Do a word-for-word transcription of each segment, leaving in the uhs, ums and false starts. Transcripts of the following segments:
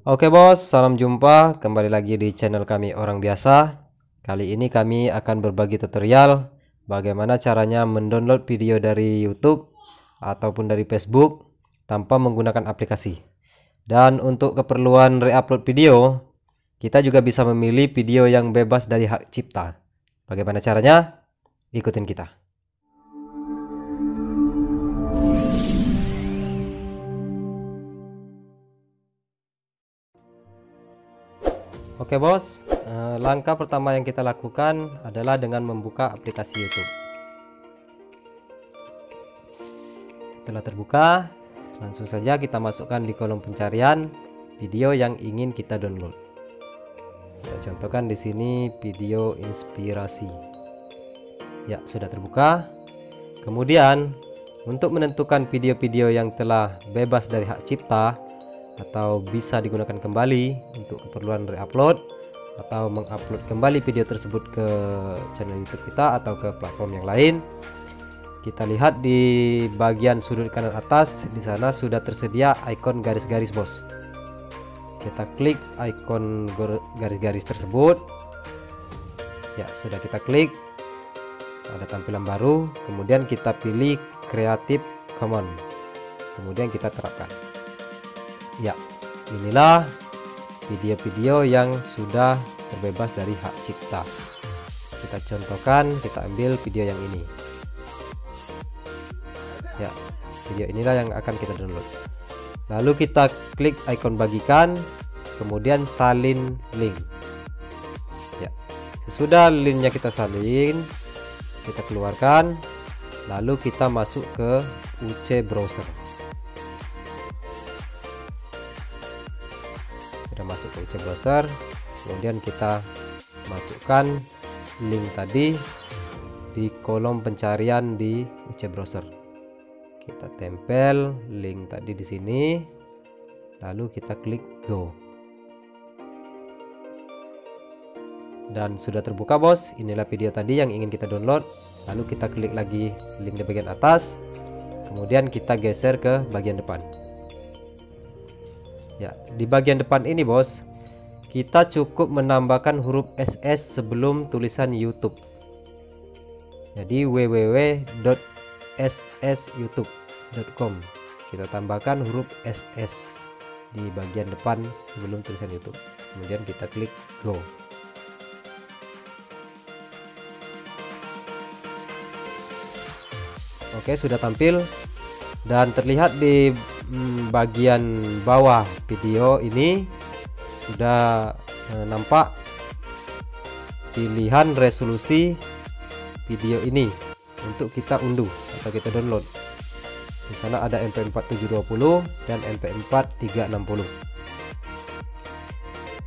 Oke bos, salam jumpa kembali lagi di channel kami Orang Biasa. Kali ini kami akan berbagi tutorial bagaimana caranya mendownload video dari YouTube ataupun dari Facebook tanpa menggunakan aplikasi. Dan untuk keperluan re-upload video, kita juga bisa memilih video yang bebas dari hak cipta. Bagaimana caranya? Ikutin kita. Oke bos, langkah pertama yang kita lakukan adalah dengan membuka aplikasi YouTube. Setelah terbuka, langsung saja kita masukkan di kolom pencarian video yang ingin kita download. Kita contohkan di sini video inspirasi. Ya, sudah terbuka. Kemudian, untuk menentukan video-video yang telah bebas dari hak cipta atau bisa digunakan kembali untuk keperluan re-upload atau mengupload kembali video tersebut ke channel YouTube kita atau ke platform yang lain, kita lihat di bagian sudut kanan atas. Di sana sudah tersedia ikon garis-garis bos. Kita klik ikon garis-garis tersebut. Ya, sudah kita klik, ada tampilan baru. Kemudian kita pilih Creative Commons, kemudian kita terapkan. Ya, inilah video-video yang sudah terbebas dari hak cipta. Kita contohkan, kita ambil video yang ini. Ya, video inilah yang akan kita download. Lalu kita klik ikon bagikan, kemudian salin link. Ya, sesudah linknya kita salin, kita keluarkan, lalu kita masuk ke U C Browser. Masuk ke U C Browser, kemudian kita masukkan link tadi di kolom pencarian di U C Browser. Kita tempel link tadi di sini, lalu kita klik go. Dan sudah terbuka bos, inilah video tadi yang ingin kita download. Lalu kita klik lagi link di bagian atas, kemudian kita geser ke bagian depan. Ya, di bagian depan ini bos, kita cukup menambahkan huruf S S sebelum tulisan YouTube. Jadi w w w dot s s youtube dot com kita tambahkan huruf S S di bagian depan sebelum tulisan YouTube. Kemudian kita klik go. Oke, sudah tampil dan terlihat di bagian bawah video ini sudah nampak pilihan resolusi video ini untuk kita unduh atau kita download. Di sana ada M P empat tujuh dua puluh dan M P empat tiga enam nol.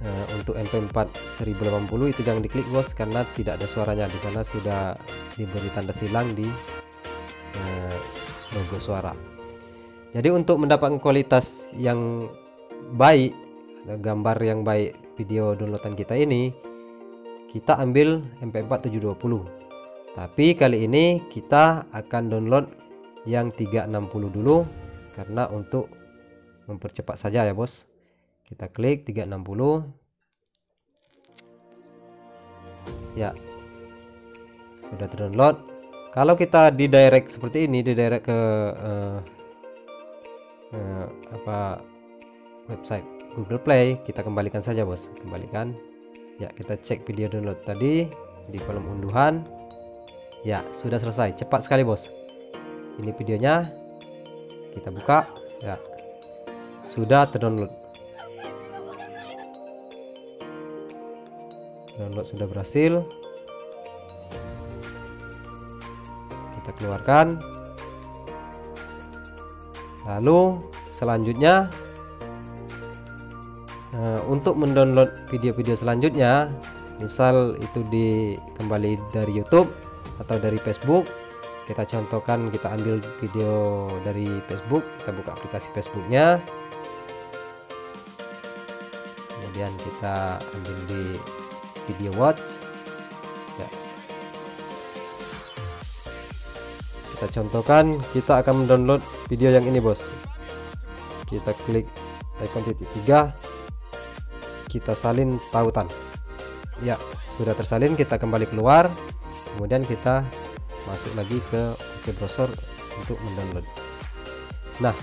Nah, untuk M P empat seribu delapan puluh itu jangan diklik bos karena tidak ada suaranya. Di sana sudah diberi tanda silang di eh, logo suara. Jadi untuk mendapatkan kualitas yang baik, gambar yang baik video downloadan kita ini, kita ambil M P empat tujuh dua puluh. Tapi kali ini kita akan download yang tiga enam nol dulu karena untuk mempercepat saja ya bos. Kita klik tiga enam nol. Ya, sudah terdownload. Kalau kita di direct seperti ini, di direct ke uh, Uh, apa website Google Play, kita kembalikan saja bos, kembalikan. Ya, kita cek video download tadi di kolom unduhan. Ya, sudah selesai, cepat sekali bos. Ini videonya kita buka, ya sudah terdownload. Download sudah berhasil. Kita keluarkan. Lalu selanjutnya, untuk mendownload video-video selanjutnya, misal itu di kembali dari YouTube atau dari Facebook, kita contohkan kita ambil video dari Facebook, kita buka aplikasi Facebooknya, kemudian kita ambil di video watch. Ya, kita contohkan kita akan mendownload video yang ini bos. Kita klik icon titik tiga, kita salin tautan. Ya, sudah tersalin, kita kembali keluar, kemudian kita masuk lagi ke U C Browser untuk mendownload. Nah,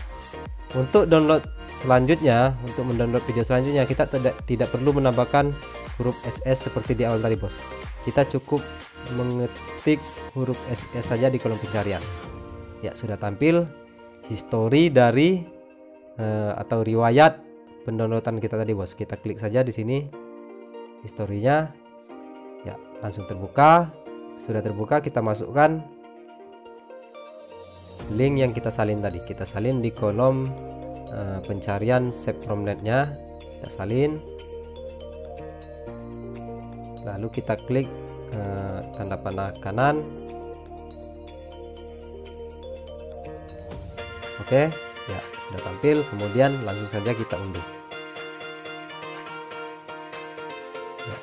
untuk download selanjutnya, untuk mendownload video selanjutnya, kita tidak tidak perlu menambahkan huruf S S seperti di awal tadi, bos. Kita cukup mengetik huruf S S saja di kolom pencarian. Ya, sudah tampil history dari eh, atau riwayat pendownloadan kita tadi, bos. Kita klik saja di sini historinya. Ya, langsung terbuka. Sudah terbuka, kita masukkan link yang kita salin tadi. Kita salin di kolom uh, pencarian SaveFrom.net-nya. Kita salin, lalu kita klik uh, tanda panah kanan. Oke, ya sudah tampil. Kemudian langsung saja kita unduh. Ya,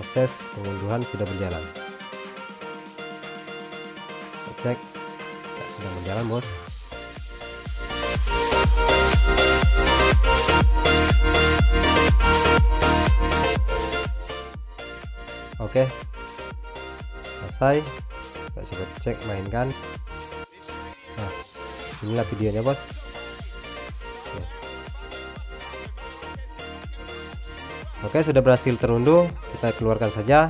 proses pengunduhan sudah berjalan. Kita cek, ya, sedang berjalan, bos. Oke, selesai. Kita coba cek, mainkan. Nah, inilah videonya, bos. Oke, Oke sudah berhasil terunduh. Kita keluarkan saja.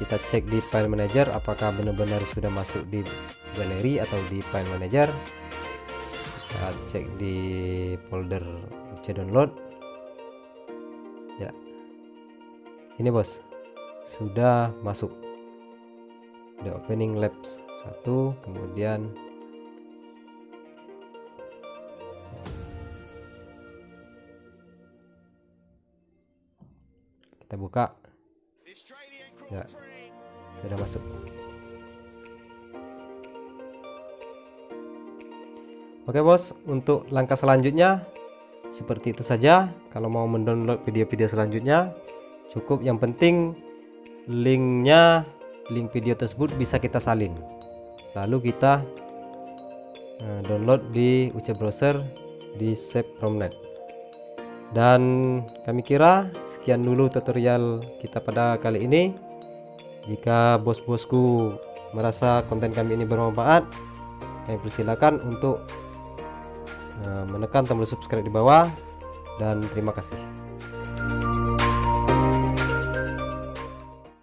Kita cek di file manager apakah benar-benar sudah masuk di galeri atau di file manager. Kita cek di folder U C download. Ya, ini, bos, sudah masuk. Udah opening labs satu, kemudian kita buka. Ya, sudah masuk. Oke, bos, untuk langkah selanjutnya seperti itu saja. Kalau mau mendownload video-video selanjutnya, cukup yang penting linknya, link video tersebut bisa kita salin, lalu kita uh, download di U C Browser di SaveFrom.net. Dan kami kira sekian dulu tutorial kita pada kali ini. Jika bos-bosku merasa konten kami ini bermanfaat, kami persilakan untuk uh, menekan tombol subscribe di bawah, dan terima kasih.